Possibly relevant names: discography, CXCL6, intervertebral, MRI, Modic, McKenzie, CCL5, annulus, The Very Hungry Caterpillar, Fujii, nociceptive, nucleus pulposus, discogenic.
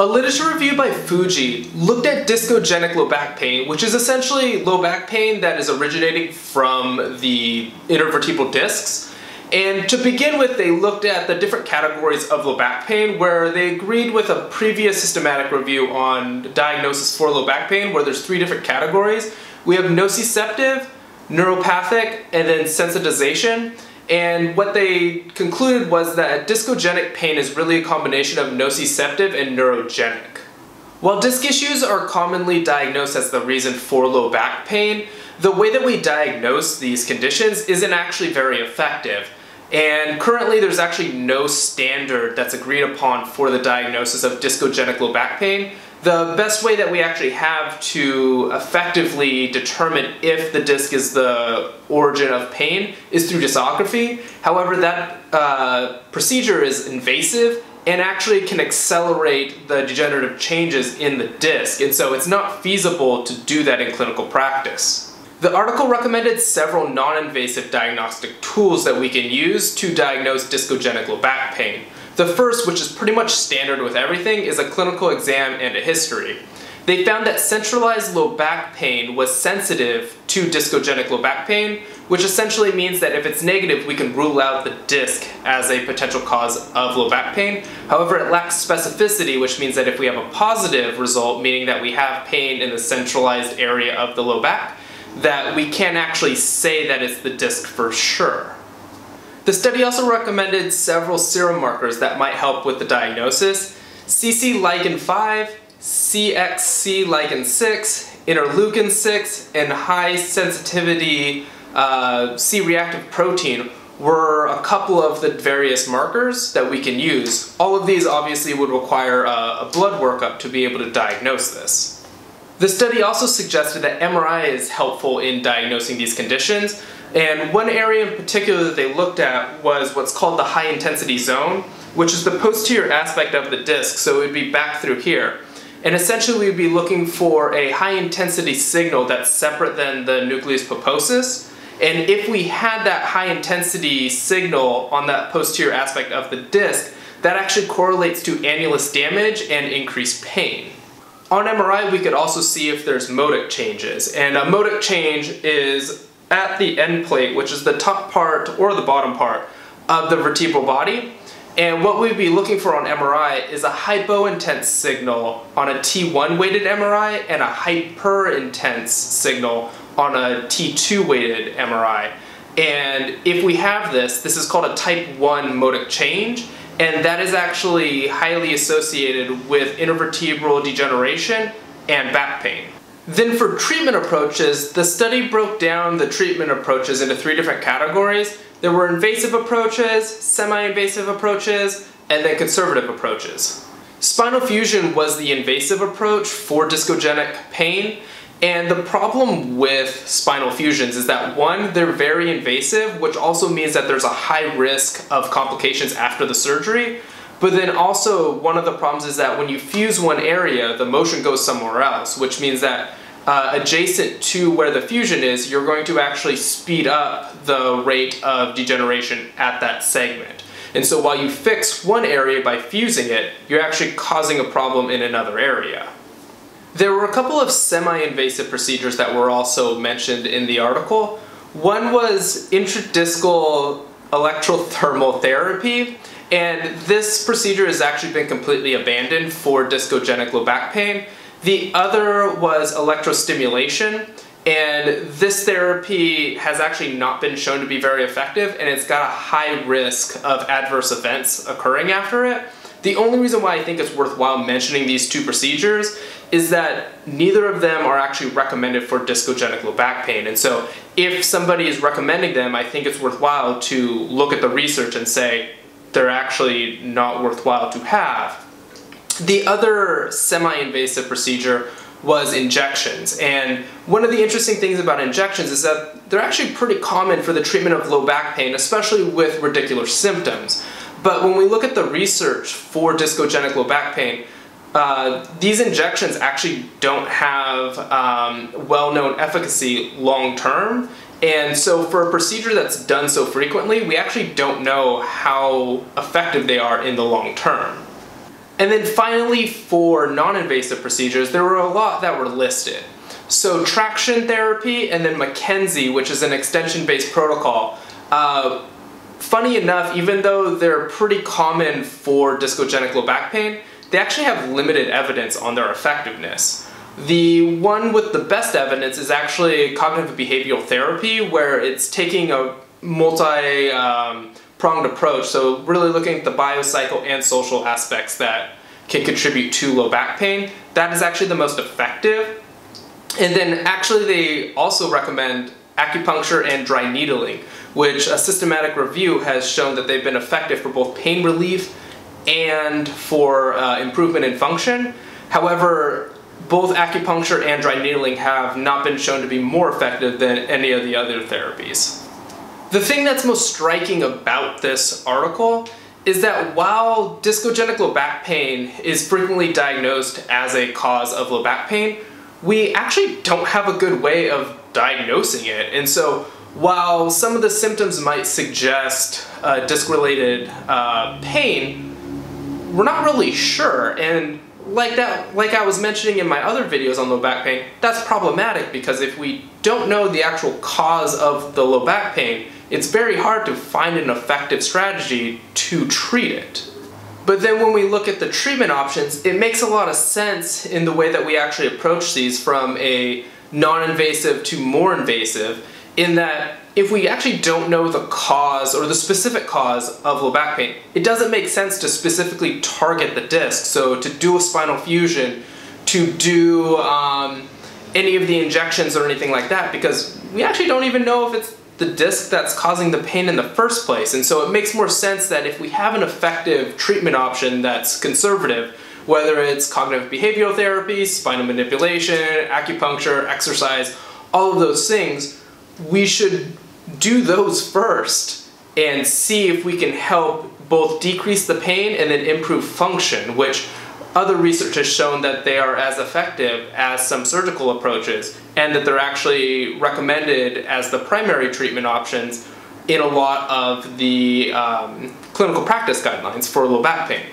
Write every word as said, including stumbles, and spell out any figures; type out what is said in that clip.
A literature review by Fujii looked at discogenic low back pain, which is essentially low back pain that is originating from the intervertebral discs. And to begin with, they looked at the different categories of low back pain, where they agreed with a previous systematic review on diagnosis for low back pain, where there's three different categories. We have nociceptive, neuropathic, and then sensitization. And what they concluded was that discogenic pain is really a combination of nociceptive and neurogenic. While disc issues are commonly diagnosed as the reason for low back pain, the way that we diagnose these conditions isn't actually very effective. And currently there's actually no standard that's agreed upon for the diagnosis of discogenic low back pain. The best way that we actually have to effectively determine if the disc is the origin of pain is through discography. However, that uh, procedure is invasive and actually can accelerate the degenerative changes in the disc, and so it's not feasible to do that in clinical practice. The article recommended several non-invasive diagnostic tools that we can use to diagnose discogenic low back pain. The first, which is pretty much standard with everything, is a clinical exam and a history. They found that centralized low back pain was sensitive to discogenic low back pain, which essentially means that if it's negative, we can rule out the disc as a potential cause of low back pain. However, it lacks specificity, which means that if we have a positive result, meaning that we have pain in the centralized area of the low back, that we can't actually say that it's the disc for sure. The study also recommended several serum markers that might help with the diagnosis: C C L five, C X C L six, interleukin six, and high sensitivity uh, C-reactive protein were a couple of the various markers that we can use. All of these obviously would require a, a blood workup to be able to diagnose this. The study also suggested that M R I is helpful in diagnosing these conditions, and one area in particular that they looked at was what's called the high-intensity zone, which is the posterior aspect of the disc, so it would be back through here. And essentially we'd be looking for a high-intensity signal that's separate than the nucleus pulposus, and if we had that high-intensity signal on that posterior aspect of the disc, that actually correlates to annulus damage and increased pain. On M R I, we could also see if there's modic changes, and a modic change is at the end plate, which is the top part or the bottom part of the vertebral body, and what we'd be looking for on M R I is a hypointense signal on a T one weighted M R I and a hyperintense signal on a T two weighted M R I, and if we have this, this is called a type one modic change. And that is actually highly associated with intervertebral degeneration and back pain. Then for treatment approaches, the study broke down the treatment approaches into three different categories. There were invasive approaches, semi-invasive approaches, and then conservative approaches. Spinal fusion was the invasive approach for discogenic pain. And the problem with spinal fusions is that, one, they're very invasive, which also means that there's a high risk of complications after the surgery. But then also, one of the problems is that when you fuse one area, the motion goes somewhere else, which means that uh, adjacent to where the fusion is, you're going to actually speed up the rate of degeneration at that segment. And so while you fix one area by fusing it, you're actually causing a problem in another area. There were a couple of semi-invasive procedures that were also mentioned in the article. One was intradiscal electrothermal therapy, and this procedure has actually been completely abandoned for discogenic low back pain. The other was electrostimulation, and this therapy has actually not been shown to be very effective, and it's got a high risk of adverse events occurring after it. The only reason why I think it's worthwhile mentioning these two procedures is that neither of them are actually recommended for discogenic low back pain. And so if somebody is recommending them, I think it's worthwhile to look at the research and say they're actually not worthwhile to have. The other semi-invasive procedure was injections. And one of the interesting things about injections is that they're actually pretty common for the treatment of low back pain, especially with radicular symptoms. But when we look at the research for discogenic low back pain, uh, these injections actually don't have um, well-known efficacy long-term. And so for a procedure that's done so frequently, we actually don't know how effective they are in the long term. And then finally, for non-invasive procedures, there were a lot that were listed. So traction therapy and then McKenzie, which is an extension-based protocol. Uh, funny enough, even though they're pretty common for discogenic low back pain, they actually have limited evidence on their effectiveness. The one with the best evidence is actually cognitive behavioral therapy, where it's taking a multi, um, pronged approach, so really looking at the biopsycho and social aspects that can contribute to low back pain. That is actually the most effective. And then actually they also recommend acupuncture and dry needling, which a systematic review has shown that they've been effective for both pain relief and for uh, improvement in function. However, both acupuncture and dry needling have not been shown to be more effective than any of the other therapies. The thing that's most striking about this article is that while discogenic low back pain is frequently diagnosed as a cause of low back pain, we actually don't have a good way of diagnosing it. And so while some of the symptoms might suggest uh, disc-related uh, pain, we're not really sure. And like, that, like I was mentioning in my other videos on low back pain, that's problematic because if we don't know the actual cause of the low back pain, it's very hard to find an effective strategy to treat it. But then when we look at the treatment options, it makes a lot of sense in the way that we actually approach these from a non-invasive to more invasive, in that if we actually don't know the cause or the specific cause of low back pain, it doesn't make sense to specifically target the disc. So to do a spinal fusion, to do um, any of the injections or anything like that, because we actually don't even know if it's the disc that's causing the pain in the first place. And so it makes more sense that if we have an effective treatment option that's conservative, whether it's cognitive behavioral therapy, spinal manipulation, acupuncture, exercise, all of those things, we should do those first and see if we can help both decrease the pain and then improve function, which other research has shown that they are as effective as some surgical approaches, and that they're actually recommended as the primary treatment options in a lot of the um, clinical practice guidelines for low back pain.